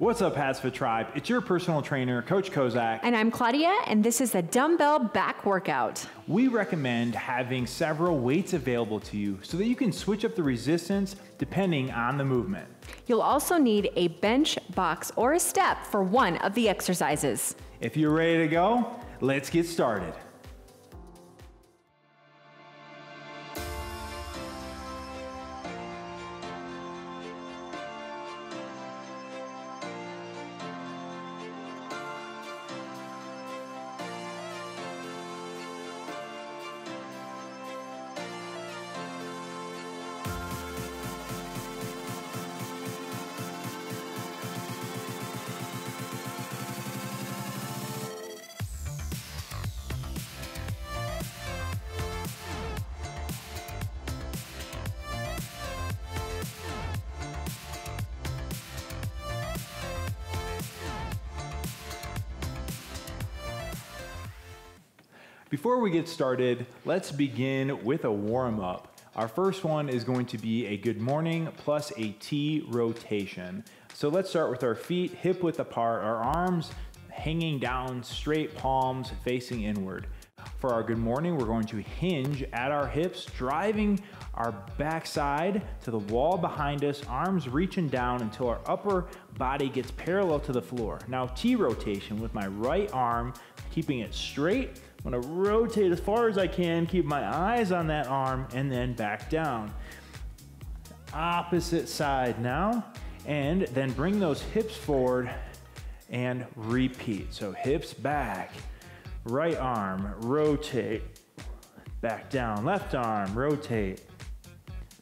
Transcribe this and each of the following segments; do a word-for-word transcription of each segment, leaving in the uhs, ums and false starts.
What's up, Hasfit Tribe? It's your personal trainer, Coach Kozak. And I'm Claudia, and this is the Dumbbell Back Workout. We recommend having several weights available to you so that you can switch up the resistance depending on the movement. You'll also need a bench, box, or a step for one of the exercises. If you're ready to go, let's get started. Before we get started, let's begin with a warm-up. Our first one is going to be a good morning plus a T rotation. So let's start with our feet hip width apart, our arms hanging down straight, palms facing inward. For our good morning, we're going to hinge at our hips, driving our backside to the wall behind us, arms reaching down until our upper body gets parallel to the floor. Now T rotation with my right arm, keeping it straight. I'm gonna rotate as far as I can, keep my eyes on that arm, and then back down. Opposite side now, and then bring those hips forward and repeat. So hips back, right arm, rotate, back down, left arm, rotate,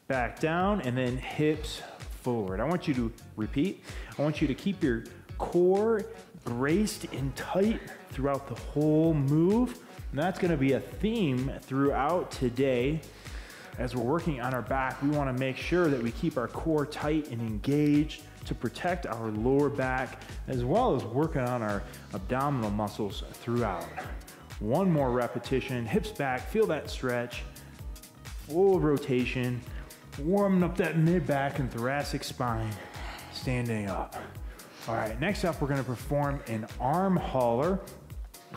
back down, and then hips forward. I want you to repeat. I want you to keep your core braced and tight throughout the whole move. And that's gonna be a theme throughout today. As we're working on our back, we wanna make sure that we keep our core tight and engaged to protect our lower back, as well as working on our abdominal muscles throughout. One more repetition, hips back, feel that stretch, full rotation, warming up that mid-back and thoracic spine, standing up. All right, next up, we're gonna perform an arm hauler.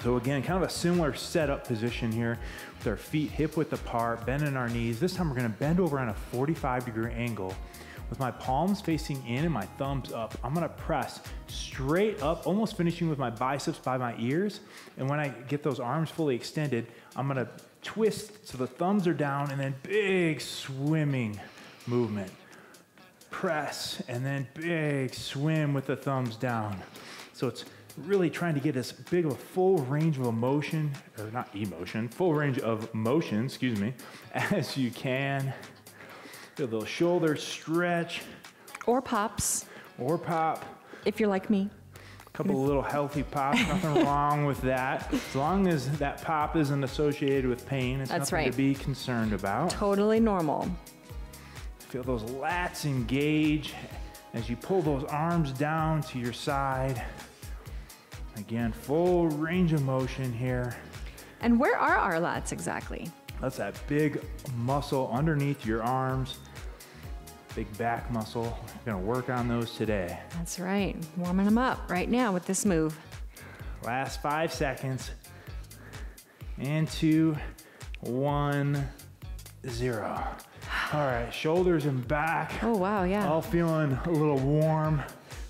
So again, kind of a similar setup position here with our feet hip width apart, bending our knees. This time we're gonna bend over on a forty-five degree angle. With my palms facing in and my thumbs up, I'm gonna press straight up, almost finishing with my biceps by my ears. And when I get those arms fully extended, I'm gonna twist so the thumbs are down and then big swimming movement. Press and then big swim with the thumbs down. So it's really trying to get as big of a full range of emotion, or not emotion, full range of motion, excuse me, as you can. Feel those shoulders stretch. Or pops. Or pop. If you're like me. A couple of little healthy pops, nothing wrong with that. As long as that pop isn't associated with pain, it's That's nothing right. to be concerned about. Totally normal. Feel those lats engage as you pull those arms down to your side. Again, full range of motion here. And where are our lats exactly? That's that big muscle underneath your arms, big back muscle. We're gonna work on those today. That's right, warming them up right now with this move. Last five seconds. And two, one, zero. All right, shoulders and back. Oh, wow, yeah. All feeling a little warm,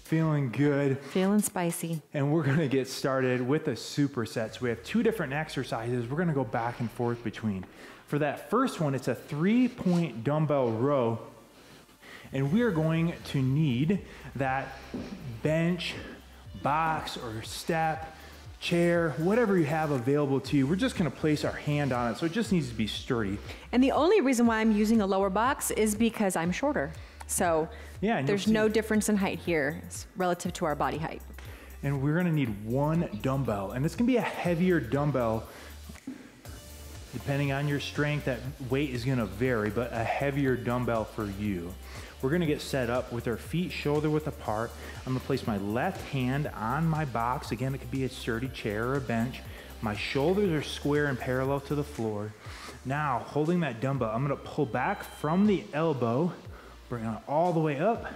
feeling good. Feeling spicy. And we're gonna get started with the supersets. We have two different exercises we're gonna go back and forth between. For that first one, it's a three-point dumbbell row, and we are going to need that bench, box, or step, chair, whatever you have available to you. We're just gonna place our hand on it, so it just needs to be sturdy. And the only reason why I'm using a lower box is because I'm shorter. So yeah, there's no difference in height here relative to our body height. And we're gonna need one dumbbell, and it's gonna be a heavier dumbbell. Depending on your strength, that weight is gonna vary, but a heavier dumbbell for you. We're gonna get set up with our feet shoulder width apart. I'm gonna place my left hand on my box. Again, it could be a sturdy chair or a bench. My shoulders are square and parallel to the floor. Now, holding that dumbbell, I'm gonna pull back from the elbow, bring it all the way up,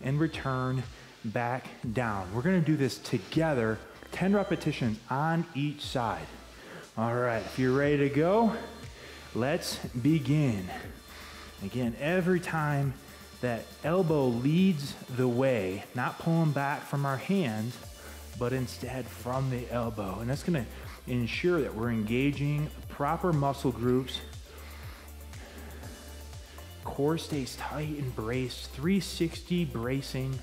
and return back down. We're gonna do this together, ten repetitions on each side. All right, if you're ready to go, let's begin. Again, every time that elbow leads the way, not pulling back from our hand, but instead from the elbow. And that's gonna ensure that we're engaging proper muscle groups. Core stays tight and braced, three sixty bracing,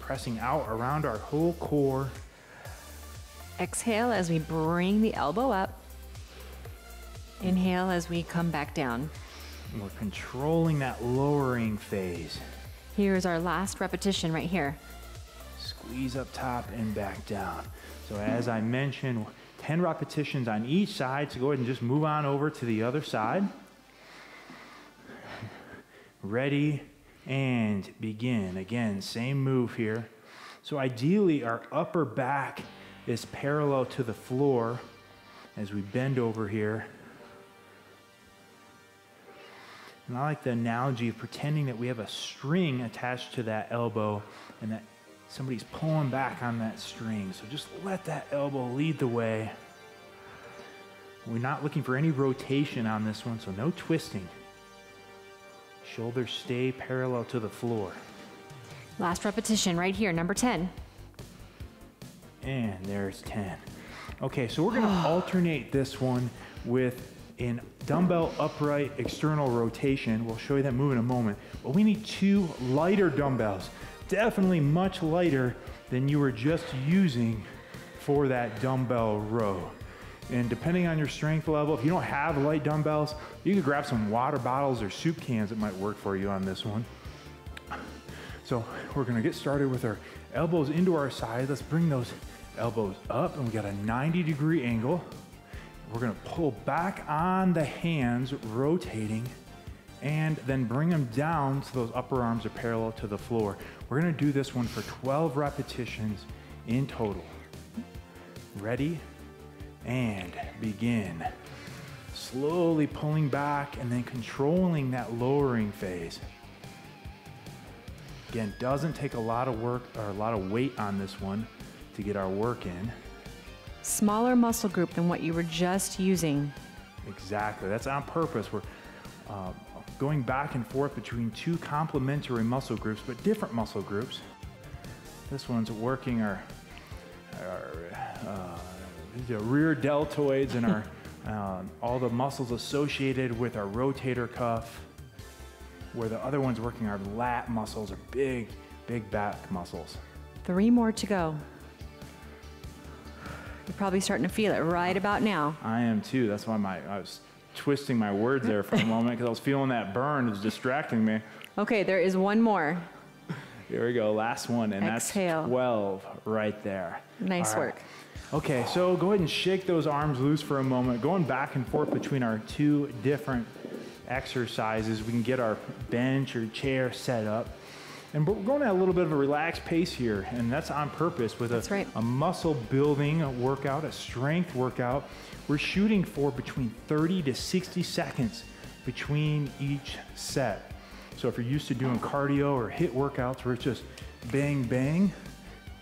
pressing out around our whole core. Exhale as we bring the elbow up. Inhale as we come back down. And we're controlling that lowering phase. Here's our last repetition right here. Squeeze up top and back down. So as I mentioned, ten repetitions on each side, so go ahead and just move on over to the other side. Ready and begin. Again, same move here. So ideally our upper back is parallel to the floor as we bend over here. And I like the analogy of pretending that we have a string attached to that elbow and that somebody's pulling back on that string. So just let that elbow lead the way. We're not looking for any rotation on this one, so no twisting. Shoulders stay parallel to the floor. Last repetition right here, number ten. And there's ten. Okay, so we're gonna alternate this one with in dumbbell upright external rotation. We'll show you that move in a moment. But we need two lighter dumbbells. Definitely much lighter than you were just using for that dumbbell row. And depending on your strength level, if you don't have light dumbbells, you can grab some water bottles or soup cans that might work for you on this one. So we're gonna get started with our elbows into our side. Let's bring those elbows up, and we got a ninety degree angle. We're gonna pull back on the hands, rotating, and then bring them down so those upper arms are parallel to the floor. We're gonna do this one for twelve repetitions in total. Ready, and begin. Slowly pulling back and then controlling that lowering phase. Again, doesn't take a lot of work or a lot of weight on this one to get our work in. Smaller muscle group than what you were just using. Exactly, that's on purpose. We're uh, going back and forth between two complementary muscle groups, but different muscle groups. This one's working our, our uh, the rear deltoids and our um, all the muscles associated with our rotator cuff, where the other one's working our lat muscles, our big, big back muscles. Three more to go. You're probably starting to feel it right about now. I am too. That's why my I was twisting my words there for a moment, because I was feeling that burn. It was distracting me. Okay, there is one more. Here we go. Last one, and exhale. That's twelve right there. Nice right. work. Okay, so go ahead and shake those arms loose for a moment. Going back and forth between our two different exercises, we can get our bench or chair set up. And we're going at a little bit of a relaxed pace here, and that's on purpose with a, right. a muscle building workout, a strength workout. We're shooting for between thirty to sixty seconds between each set. So if you're used to doing cardio or HIIT workouts where it's just bang, bang,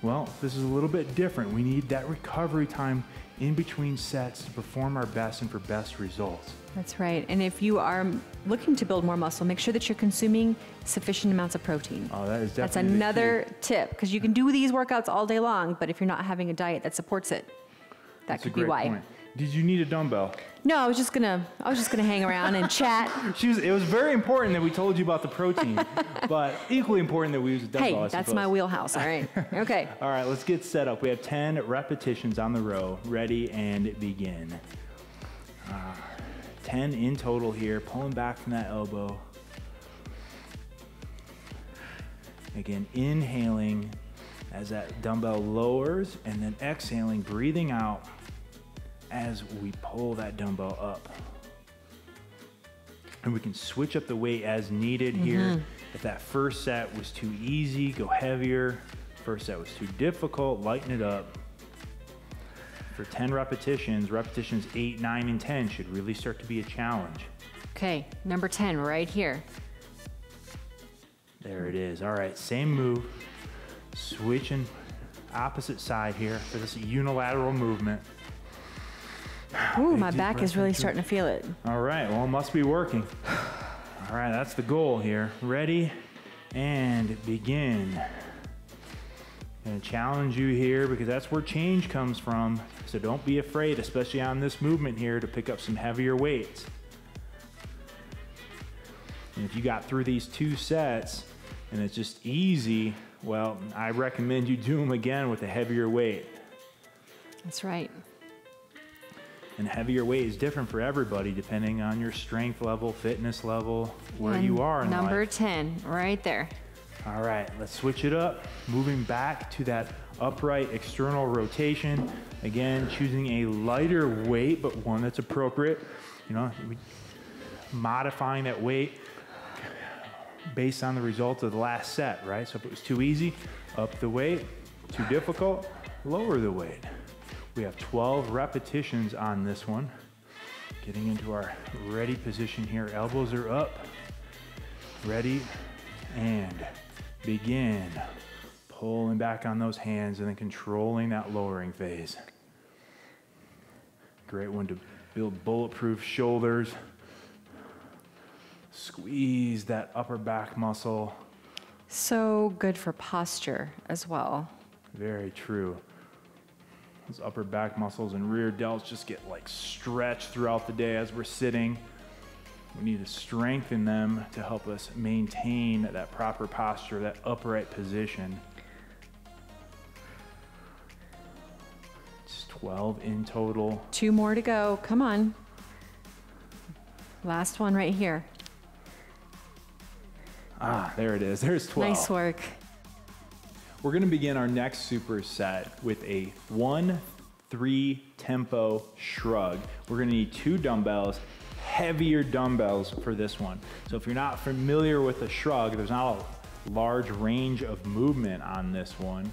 well, this is a little bit different. We need that recovery time in between sets to perform our best and for best results. That's right. And if you are looking to build more muscle, make sure that you're consuming sufficient amounts of protein. Oh, that is definitely That's another tip, because you can do these workouts all day long, but if you're not having a diet that supports it, that That's could a great be why. Point. Did you need a dumbbell? No, I was just gonna. I was just gonna hang around and chat. She was, it was very important that we told you about the protein, but equally important that we use a dumbbell. Hey, I that's suppose. my wheelhouse. All right. Okay. All right. Let's get set up. We have ten repetitions on the row. Ready and begin. Uh, ten in total here. Pulling back from that elbow. Again, inhaling as that dumbbell lowers, and then exhaling, breathing out as we pull that dumbbell up. And we can switch up the weight as needed mm-hmm. here. If that first set was too easy, go heavier. First set was too difficult, lighten it up. For ten repetitions, repetitions eight, nine, and ten should really start to be a challenge. Okay, number ten right here. There it is. All right, same move. Switching opposite side here for this unilateral movement. Ooh, my back is really starting to feel it. All right, well, it must be working. All right, that's the goal here. Ready and begin. I'm gonna challenge you here because that's where change comes from. So don't be afraid, especially on this movement here, to pick up some heavier weights. And if you got through these two sets and it's just easy, well, I recommend you do them again with a heavier weight. That's right. And heavier weight is different for everybody, depending on your strength level, fitness level, where and you are in life. Number ten, right there. All right, let's switch it up. Moving back to that upright external rotation. Again, choosing a lighter weight, but one that's appropriate. You know, modifying that weight based on the results of the last set, right? So if it was too easy, up the weight. Too difficult, lower the weight. We have twelve repetitions on this one. Getting into our ready position here. Elbows are up. Ready and begin. Pulling back on those hands and then controlling that lowering phase. Great one to build bulletproof shoulders. Squeeze that upper back muscle. So good for posture as well. Very true. Those upper back muscles and rear delts just get like stretched throughout the day as we're sitting. We need to strengthen them to help us maintain that proper posture, that upright position. It's twelve in total. Two more to go. Come on. Last one right here. Ah, there it is. There's twelve. Nice work. We're gonna begin our next superset with a one, three tempo shrug. We're gonna need two dumbbells, heavier dumbbells for this one. So if you're not familiar with the shrug, there's not a large range of movement on this one.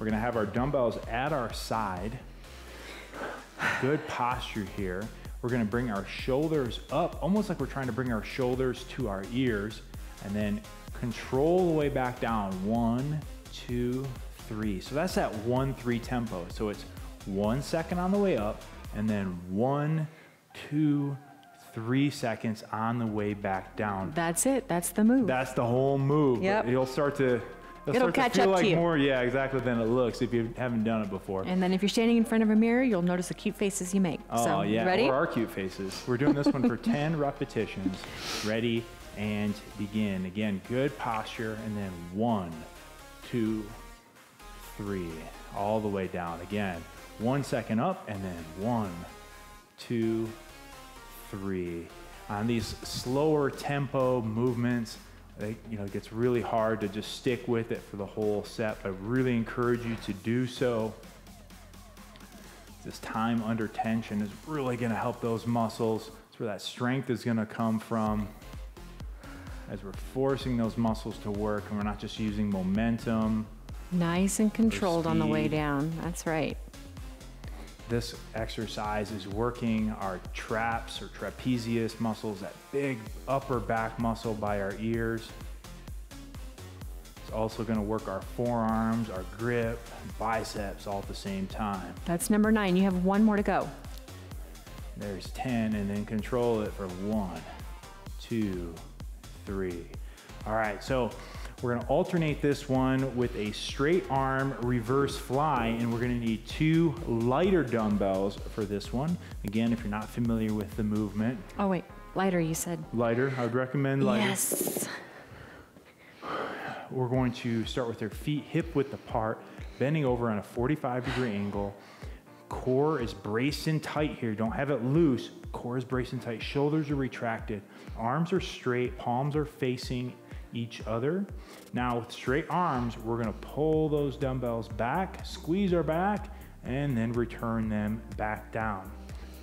We're gonna have our dumbbells at our side. Good posture here. We're gonna bring our shoulders up, almost like we're trying to bring our shoulders to our ears, and then control the way back down. One, two, three. So that's that one, three tempo. So it's one second on the way up and then one, two, three seconds on the way back down. That's it. That's the move. That's the whole move. Yep. You'll start to, it'll start catch to feel up like to you. More, yeah, exactly, than it looks if you haven't done it before. And then if you're standing in front of a mirror, you'll notice the cute faces you make. Oh, so, yeah. Ready? Or our cute faces. We're doing this one for ten repetitions. Ready and begin. Again, good posture. And then one, two, three, all the way down. Again, one second up and then one, two, three. On these slower tempo movements, they, you know, it gets really hard to just stick with it for the whole set. I really encourage you to do so. This time under tension is really gonna help those muscles. It's where that strength is gonna come from. As we're forcing those muscles to work and we're not just using momentum. Nice and controlled on the way down, that's right. This exercise is working our traps or trapezius muscles, that big upper back muscle by our ears. It's also gonna work our forearms, our grip, biceps all at the same time. That's number nine, you have one more to go. There's ten, and then control it for one, two, three. All right, so we're gonna alternate this one with a straight arm reverse fly, and we're gonna need two lighter dumbbells for this one. Again, if you're not familiar with the movement. Oh wait, lighter you said. Lighter, I would recommend lighter. Yes. We're going to start with our feet hip width apart, bending over on a forty-five degree angle. Core is braced in tight here, don't have it loose. Core is braced in tight, shoulders are retracted, arms are straight, palms are facing each other. Now with straight arms, we're gonna pull those dumbbells back, squeeze our back, and then return them back down.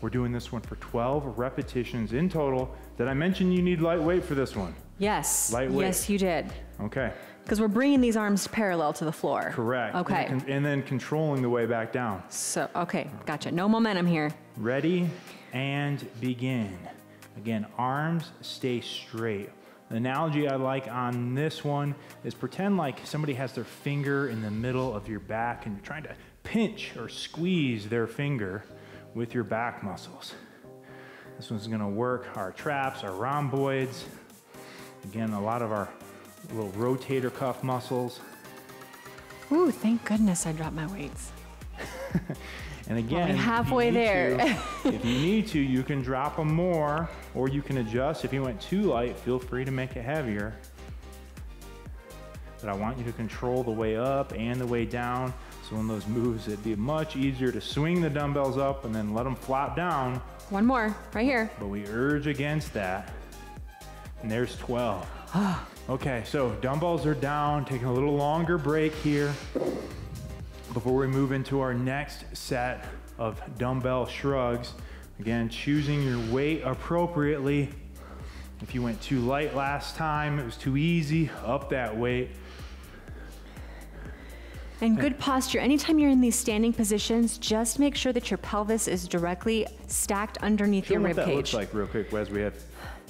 We're doing this one for twelve repetitions in total. Did I mention you need lightweight for this one? Yes, lightweight. Yes you did. Okay. Because we're bringing these arms parallel to the floor. Correct. Okay. And, and then controlling the way back down. So, okay, gotcha, no momentum here. Ready and begin. Again, arms stay straight. An analogy I like on this one is pretend like somebody has their finger in the middle of your back and you're trying to pinch or squeeze their finger with your back muscles. This one's gonna work our traps, our rhomboids, again, a lot of our little rotator cuff muscles. Ooh, thank goodness I dropped my weights. And again, well, halfway if there. To, if you need to, you can drop them more, or you can adjust. If you went too light, feel free to make it heavier. But I want you to control the way up and the way down. So in those moves, it'd be much easier to swing the dumbbells up and then let them flop down. One more, right here. But we urge against that. And there's twelve. Okay, so dumbbells are down, taking a little longer break here before we move into our next set of dumbbell shrugs. Again, choosing your weight appropriately. If you went too light last time, it was too easy, up that weight. And good posture. Anytime you're in these standing positions, just make sure that your pelvis is directly stacked underneath your rib cage. Show me what that looks like real quick, Wes. We have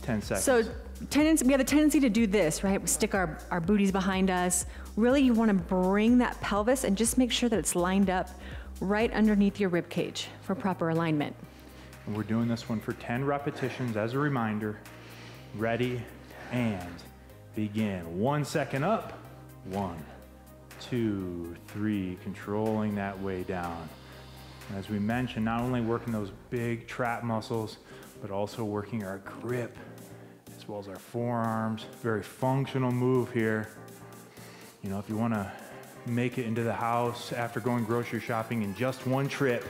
ten seconds. So tendency, we have the tendency to do this, right? We stick our, our booties behind us. Really, you want to bring that pelvis and just make sure that it's lined up right underneath your rib cage for proper alignment. And we're doing this one for ten repetitions as a reminder. Ready and begin. One second up, one. Two, three, controlling that way down. And as we mentioned, not only working those big trap muscles, but also working our grip as well as our forearms. Very functional move here. You know, if you want to make it into the house after going grocery shopping in just one trip,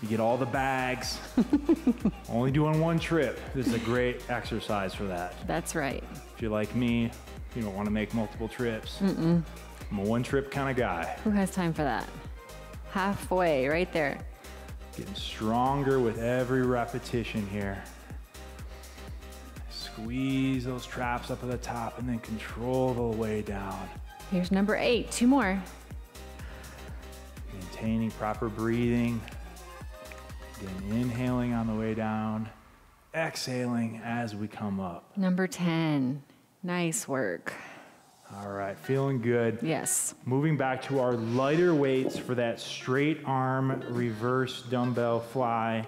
you get all the bags, only doing one trip. This is a great exercise for that. That's right. If you're like me, you don't want to make multiple trips. Mm-mm. I'm a one-trip kind of guy. Who has time for that? Halfway, right there. Getting stronger with every repetition here. Squeeze those traps up at the top and then control the way down. Here's number eight, two more. Maintaining proper breathing. Again, inhaling on the way down. Exhaling as we come up. Number ten, nice work. All right, feeling good. Yes. Moving back to our lighter weights for that straight arm reverse dumbbell fly.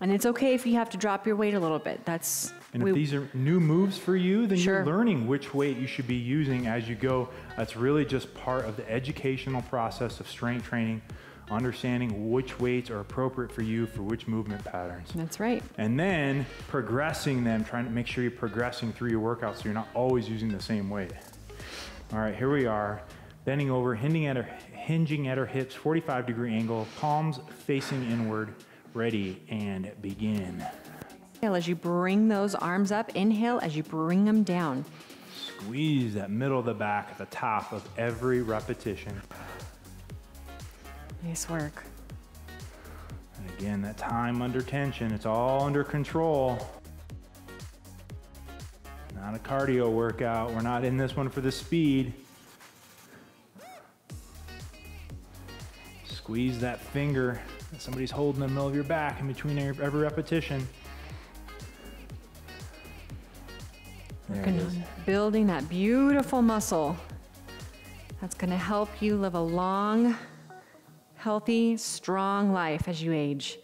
And it's okay if you have to drop your weight a little bit. That's. And we, if these are new moves for you, then sure. You're learning which weight you should be using as you go. That's really just part of the educational process of strength training, understanding which weights are appropriate for you for which movement patterns. That's right. And then progressing them, trying to make sure you're progressing through your workouts so you're not always using the same weight. All right, here we are. Bending over, hinging at our, hinging at our hips, forty-five degree angle, palms facing inward. Ready and begin. Inhale as you bring those arms up. Inhale as you bring them down. Squeeze that middle of the back at the top of every repetition. Nice work. And again, that time under tension, it's all under control. Not a cardio workout. We're not in this one for the speed. Squeeze that finger that somebody's holding in the middle of your back in between every repetition. There it is. Building that beautiful muscle. That's gonna help you live a long, healthy, strong life as you age.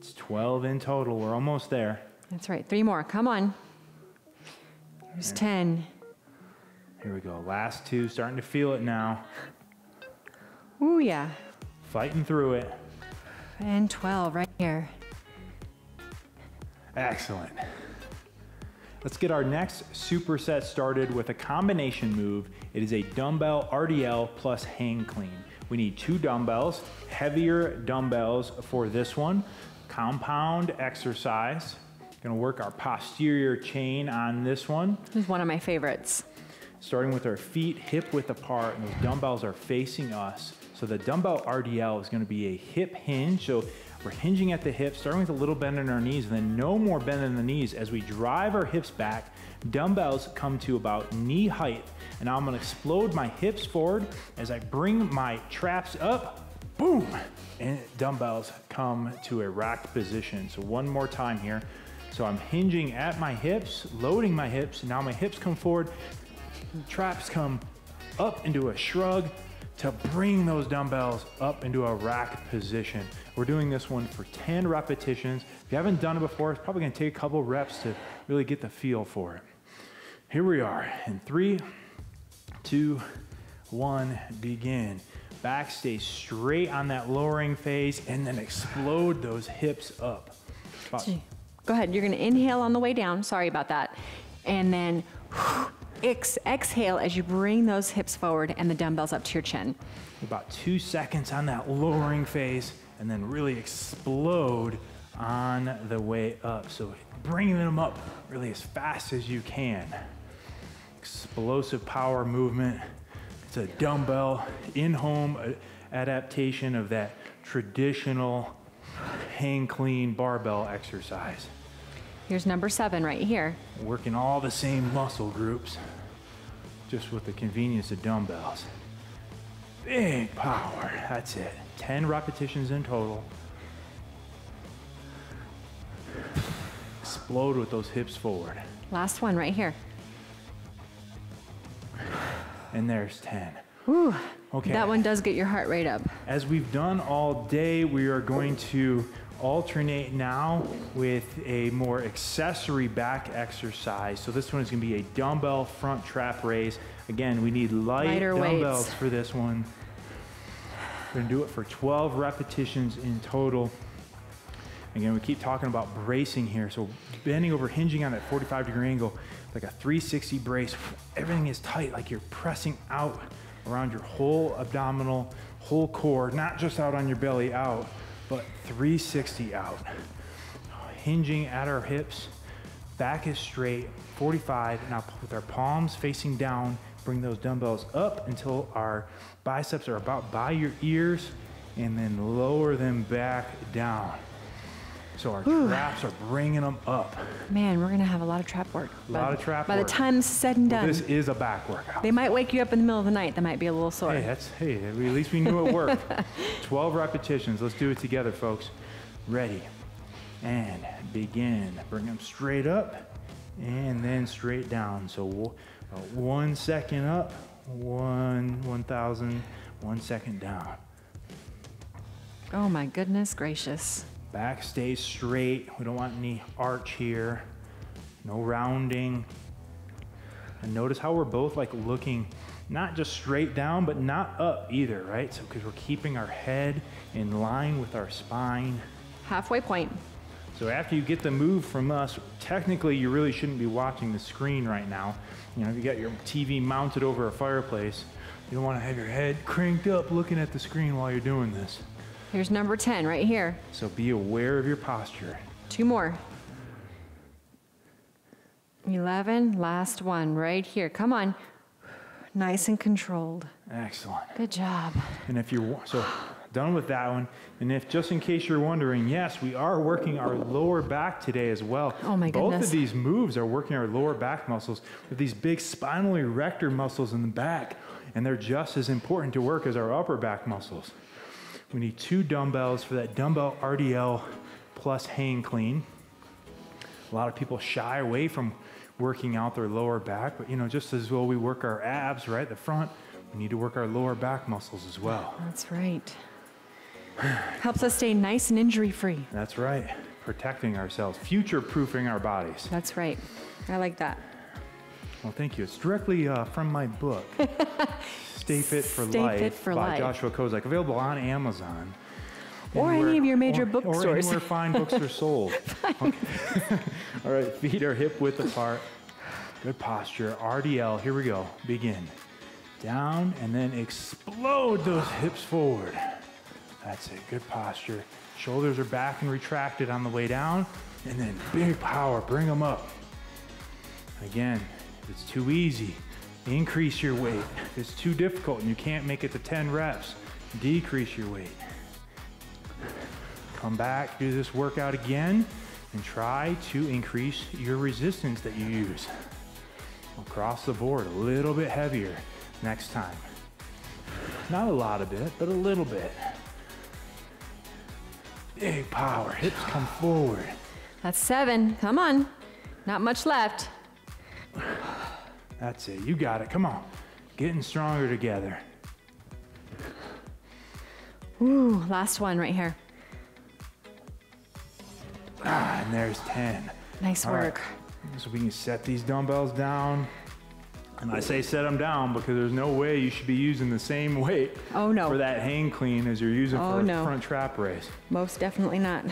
It's twelve in total. We're almost there. That's right. Three more. Come on. Here's ten. Here we go. Last two. Starting to feel it now. Ooh, yeah. Fighting through it. And twelve right here. Excellent. Let's get our next superset started with a combination move. It is a dumbbell R D L plus hang clean. We need two dumbbells, heavier dumbbells for this one. Compound exercise. Gonna work our posterior chain on this one. This is one of my favorites. Starting with our feet hip width apart, and those dumbbells are facing us. So the dumbbell R D L is gonna be a hip hinge. So we're hinging at the hips, starting with a little bend in our knees, and then no more bend in the knees. As we drive our hips back, dumbbells come to about knee height. And now I'm gonna explode my hips forward as I bring my traps up, boom, and dumbbells come to a rack position. So one more time here. So I'm hinging at my hips, loading my hips. Now my hips come forward, traps come up into a shrug to bring those dumbbells up into a rack position. We're doing this one for ten repetitions. If you haven't done it before, it's probably gonna take a couple reps to really get the feel for it. Here we are in three, two, one, begin. Back stays straight on that lowering phase and then explode those hips up. About Go ahead, you're gonna inhale on the way down, sorry about that. And then ex exhale as you bring those hips forward and the dumbbells up to your chin. About two seconds on that lowering phase and then really explode on the way up. So bringing them up really as fast as you can. Explosive power movement. It's a dumbbell in-home adaptation of that traditional hang clean barbell exercise. Here's number seven right here. Working all the same muscle groups, just with the convenience of dumbbells. Big power, that's it. ten repetitions in total. Explode with those hips forward. Last one right here. And there's ten. Whew. Okay. That one does get your heart rate up. As we've done all day, we are going to alternate now with a more accessory back exercise. So this one is gonna be a dumbbell front trap raise. Again, we need light Lighter dumbbells weights. for this one. We're gonna do it for twelve repetitions in total. Again, we keep talking about bracing here. So bending over, hinging on that forty-five degree angle, like a three sixty brace. Everything is tight, like you're pressing out around your whole abdominal, whole core, not just out on your belly out, but three sixty out. Hinging at our hips, back is straight, forty-five. Now with our palms facing down, bring those dumbbells up until our biceps are about by your ears and then lower them back down. So our Ooh. traps are bringing them up. Man, we're gonna have a lot of trap work. A lot of trap by work. By the time this is said and done. Well, this is a back workout. They might wake you up in the middle of the night. That might be a little sore. Hey, that's, hey, at least we knew it worked. twelve repetitions. Let's do it together, folks. Ready, and begin. Bring them straight up, and then straight down. So we'll, uh, one second up, one, one thousand, one second down. Oh my goodness gracious. Back stays straight. We don't want any arch here. No rounding. And notice how we're both like looking not just straight down, but not up either, right? So because we're keeping our head in line with our spine. Halfway point. So after you get the move from us, technically you really shouldn't be watching the screen right now. You know, if you got your T V mounted over a fireplace, you don't want to have your head cranked up looking at the screen while you're doing this. Here's number ten right here. So be aware of your posture. Two more. eleven, last one right here. Come on. Nice and controlled. Excellent. Good job. And if you're, so done with that one. And if, just in case you're wondering, yes, we are working our lower back today as well. Oh my goodness. Both of these moves are working our lower back muscles with these big spinal erector muscles in the back. And they're just as important to work as our upper back muscles. We need two dumbbells for that dumbbell R D L plus hang clean. A lot of people shy away from working out their lower back, but you know, just as well we work our abs, right, the front, we need to work our lower back muscles as well. That's right. Helps us stay nice and injury-free. That's right. Protecting ourselves, future-proofing our bodies. That's right. I like that. Well, thank you. It's directly uh, from my book. Stay Fit for Stay Life Fit for by Life. Joshua Kozak, available on Amazon. Or any of your major or, bookstores. Or anywhere fine books are sold. Okay. All right, feet are hip width apart. Good posture, R D L, here we go, begin. Down and then explode those hips forward. That's it, good posture. Shoulders are back and retracted on the way down and then big power, bring them up. Again, if it's too easy, increase your weight. If it's too difficult and you can't make it to ten reps, decrease your weight. Come back, do this workout again, and try to increase your resistance that you use. Across the board, a little bit heavier next time. Not a lot of it, but a little bit. Big power, hips come forward. That's seven, come on. Not much left. That's it, you got it, come on. Getting stronger together. Ooh, last one right here. Ah, and there's ten. Nice All work. Right. So we can set these dumbbells down. And I say set them down because there's no way you should be using the same weight oh, no. for that hang clean as you're using oh, for a no. front trap raise. Most definitely not.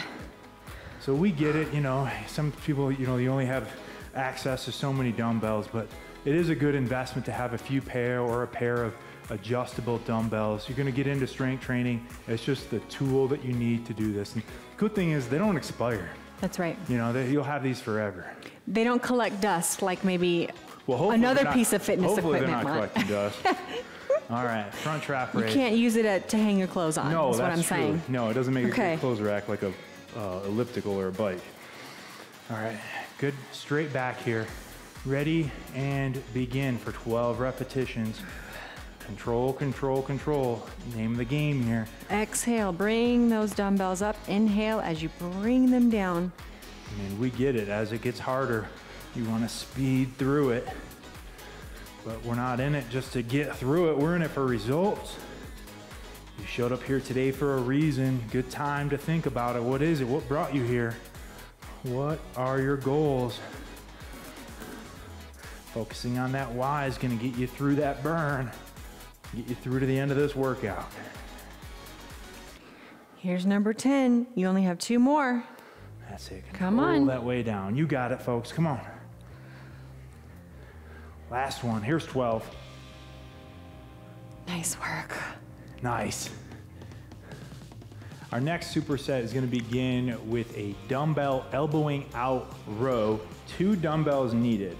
So we get it, you know, some people, you know, you only have access to so many dumbbells, but it is a good investment to have a few pair or a pair of adjustable dumbbells. You're gonna get into strength training. It's just the tool that you need to do this. And the good thing is they don't expire. That's right. You know, they, you'll have these forever. They don't collect dust like maybe well, another not, piece of fitness hopefully equipment. Hopefully they're not collecting dust. All right, front trap raise. You can't use it at, to hang your clothes on, no, that's what I'm true. saying. No, it doesn't make okay. your clothes rack like a uh, elliptical or a bike. All right, good straight back here. Ready and begin for twelve repetitions. Control, control, control. Name the game here. Exhale, bring those dumbbells up. Inhale as you bring them down. I mean, we get it. As it gets harder, you want to speed through it. But we're not in it just to get through it. We're in it for results. You showed up here today for a reason. Good time to think about it. What is it? What brought you here? What are your goals? Focusing on that why is going to get you through that burn. Get you through to the end of this workout. Here's number ten. You only have two more. That's it. Control Come on. that way down. You got it, folks. Come on. Last one. Here's twelve. Nice work. Nice. Our next superset is going to begin with a dumbbell elbowing out row. Two dumbbells needed.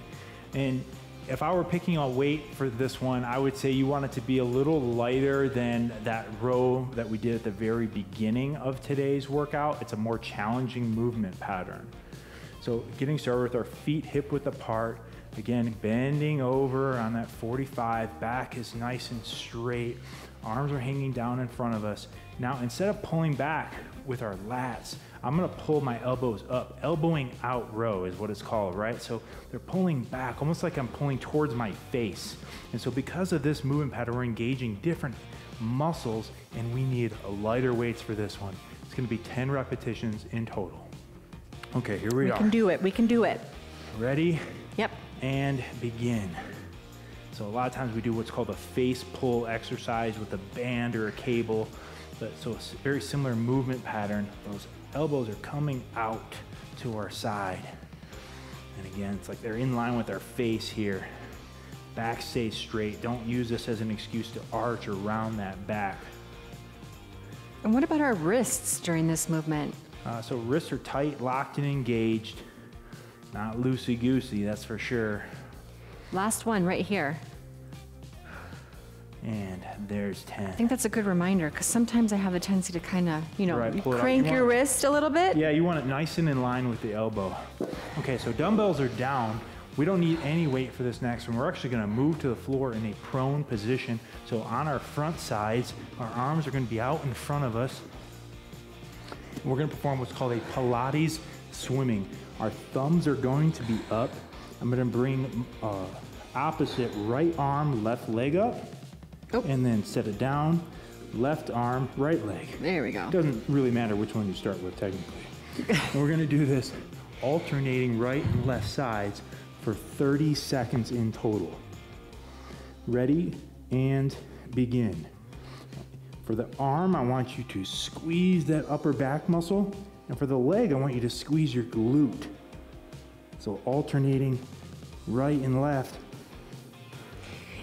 And if I were picking a weight for this one, I would say you want it to be a little lighter than that row that we did at the very beginning of today's workout. It's a more challenging movement pattern. So getting started with our feet hip width apart. Again, bending over on that forty-five, back is nice and straight. Arms are hanging down in front of us. Now, instead of pulling back with our lats, I'm gonna pull my elbows up. Elbowing out row is what it's called, right? So they're pulling back, almost like I'm pulling towards my face. And so because of this movement pattern, we're engaging different muscles and we need lighter weights for this one. It's gonna be ten repetitions in total. Okay, here we, we are. We can do it, we can do it. Ready? Yep. And begin. So a lot of times we do what's called a face pull exercise with a band or a cable. But so it's a very similar movement pattern. Those elbows are coming out to our side. And again, it's like they're in line with our face here. Back stays straight. Don't use this as an excuse to arch or round that back. And what about our wrists during this movement? Uh, so wrists are tight, locked, and engaged. Not loosey-goosey, that's for sure. Last one right here. And there's ten. I think that's a good reminder because sometimes I have a tendency to kind of, you know, right, crank you your want, wrist a little bit. Yeah, you want it nice and in line with the elbow. Okay, so dumbbells are down. We don't need any weight for this next one. We're actually gonna move to the floor in a prone position. So on our front sides, our arms are gonna be out in front of us. We're gonna perform what's called a Pilates swimming. Our thumbs are going to be up. I'm gonna bring uh, opposite right arm, left leg up. Oh. And then set it down, left arm, right leg. There we go. Doesn't really matter which one you start with technically. And we're gonna do this alternating right and left sides for thirty seconds in total. Ready and begin. For the arm, I want you to squeeze that upper back muscle. And for the leg, I want you to squeeze your glute. So alternating right and left.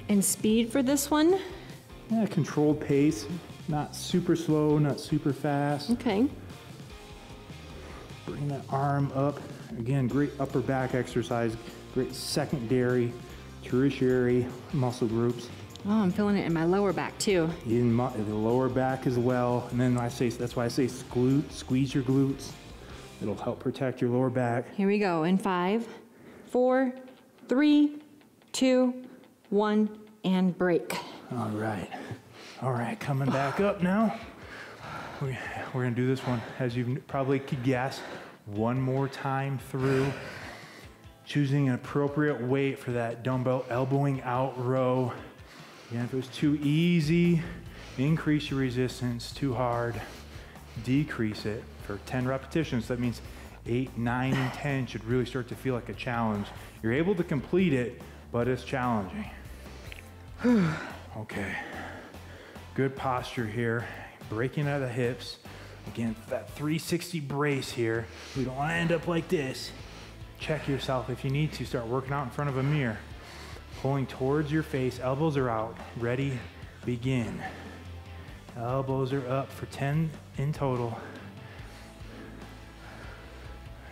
And speed for this one? Yeah, controlled pace, not super slow, not super fast. Okay. Bring that arm up. Again, great upper back exercise, great secondary, tertiary muscle groups. Oh, I'm feeling it in my lower back too. In my, the lower back as well. And then I say, that's why I say glute, squeeze your glutes. It'll help protect your lower back. Here we go in five, four, three, two, one, and break. All right. All right, coming back up now. We're, we're gonna do this one, as you probably could guess, one more time through. Choosing an appropriate weight for that dumbbell, elbowing out row. Again, if it was too easy, increase your resistance. Too hard, decrease it. For ten repetitions, that means eight, nine, and ten should really start to feel like a challenge. You're able to complete it, but it's challenging. Okay, good posture here. Breaking out of the hips. Again, that three sixty brace here. We don't wanna end up like this. Check yourself if you need to. Start working out in front of a mirror. Pulling towards your face, elbows are out. Ready, begin. Elbows are up for ten in total.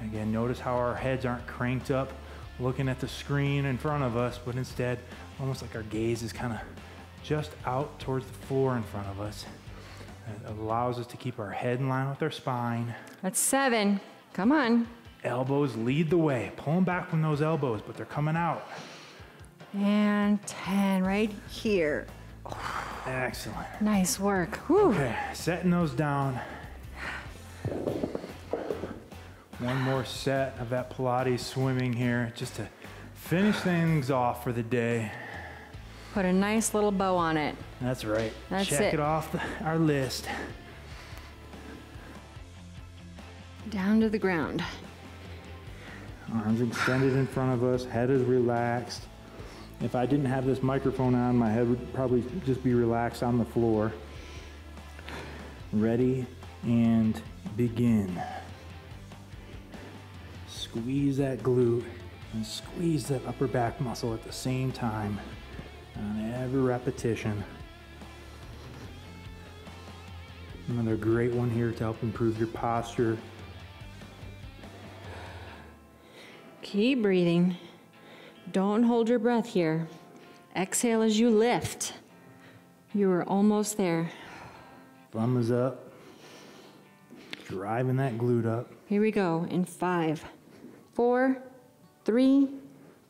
Again, notice how our heads aren't cranked up looking at the screen in front of us, but instead, almost like our gaze is kind of just out towards the floor in front of us. It allows us to keep our head in line with our spine. That's seven, come on. Elbows lead the way. Pulling back from those elbows, but they're coming out. And ten right here. Excellent. Nice work. Whew. Okay, setting those down. One more set of that Pilates swimming here just to finish things off for the day. Put a nice little bow on it. That's right. That's it. Check it off the, our list. Down to the ground. Arms extended in front of us, head is relaxed. If I didn't have this microphone on, my head would probably just be relaxed on the floor. Ready and begin. Squeeze that glute and squeeze that upper back muscle at the same time on every repetition. Another great one here to help improve your posture. Keep breathing. Don't hold your breath here. Exhale as you lift. You are almost there. Thumb is up. Driving that glute up. Here we go in five, four, three,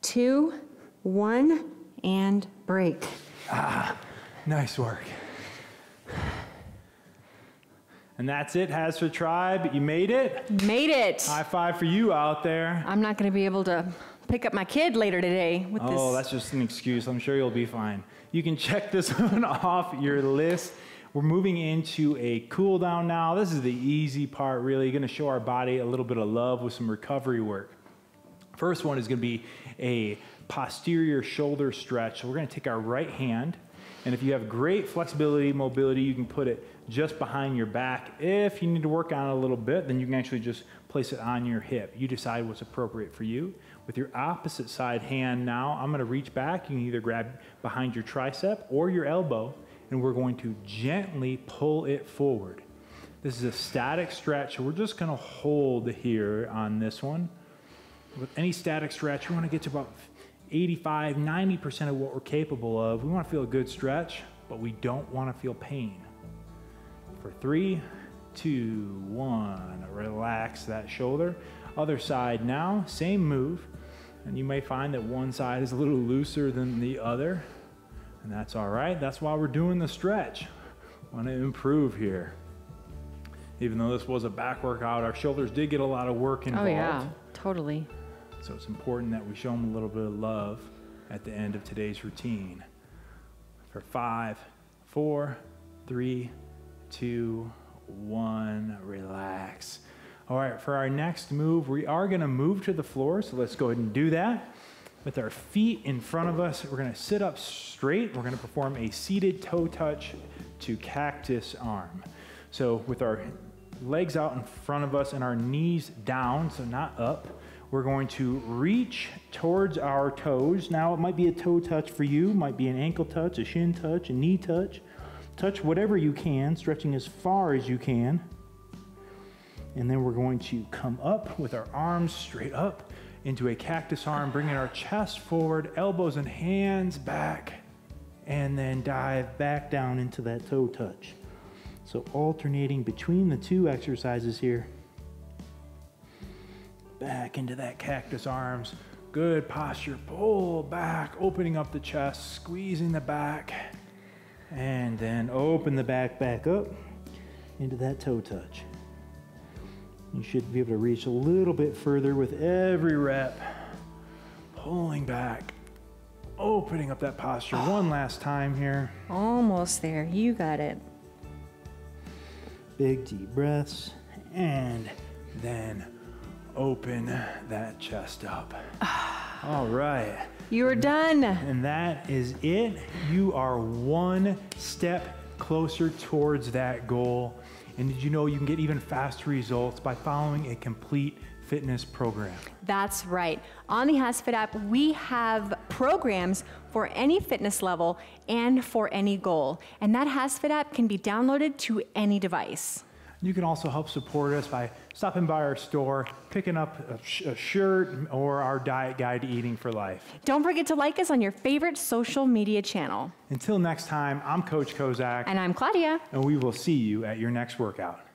two, one, and break. Ah, nice work. And that's it, Hasfit Tribe. You made it. Made it. High five for you out there. I'm not going to be able to pick up my kid later today with oh, this. Oh, that's just an excuse. I'm sure you'll be fine. You can check this one off your list. We're moving into a cool down now. This is the easy part, really. You're going to show our body a little bit of love with some recovery work. First one is going to be a posterior shoulder stretch. So we're going to take our right hand. And if you have great flexibility, mobility, you can put it just behind your back. If you need to work on it a little bit, then you can actually just place it on your hip. You decide what's appropriate for you. With your opposite side hand now, I'm gonna reach back. You can either grab behind your tricep or your elbow, and we're going to gently pull it forward. This is a static stretch, so we're just gonna hold here on this one. With any static stretch, we wanna get to about eighty-five, ninety percent of what we're capable of. We want to feel a good stretch, but we don't want to feel pain. For three, two, one, relax that shoulder. Other side now, same move. And you may find that one side is a little looser than the other. And that's all right. That's why we're doing the stretch. Want to improve here. Even though this was a back workout, our shoulders did get a lot of work involved. Oh yeah, totally. So it's important that we show them a little bit of love at the end of today's routine. For five, four, three, two, one, relax. All right, for our next move, we are gonna move to the floor, so let's go ahead and do that. With our feet in front of us, we're gonna sit up straight. We're gonna perform a seated toe touch to cactus arm. So with our legs out in front of us and our knees down, so not up, we're going to reach towards our toes. Now it might be a toe touch for you, might be an ankle touch, a shin touch, a knee touch. Touch whatever you can, stretching as far as you can. And then we're going to come up with our arms straight up into a cactus arm, bringing our chest forward, elbows and hands back, and then dive back down into that toe touch. So alternating between the two exercises here. Back into that cactus arms. Good posture, pull back, opening up the chest, squeezing the back, and then open the back back up into that toe touch. You should be able to reach a little bit further with every rep. Pulling back, opening up that posture. Oh. One last time here. Almost there, you got it. Big deep breaths, and then open that chest up. All right. You're done. And that is it. You are one step closer towards that goal. And did you know you can get even faster results by following a complete fitness program? That's right. On the Hasfit app, we have programs for any fitness level and for any goal. And that Hasfit app can be downloaded to any device. You can also help support us by stopping by our store, picking up a, sh a shirt or our diet guide to Eating for Life. Don't forget to like us on your favorite social media channel. Until next time, I'm Coach Kozak. And I'm Claudia. And we will see you at your next workout.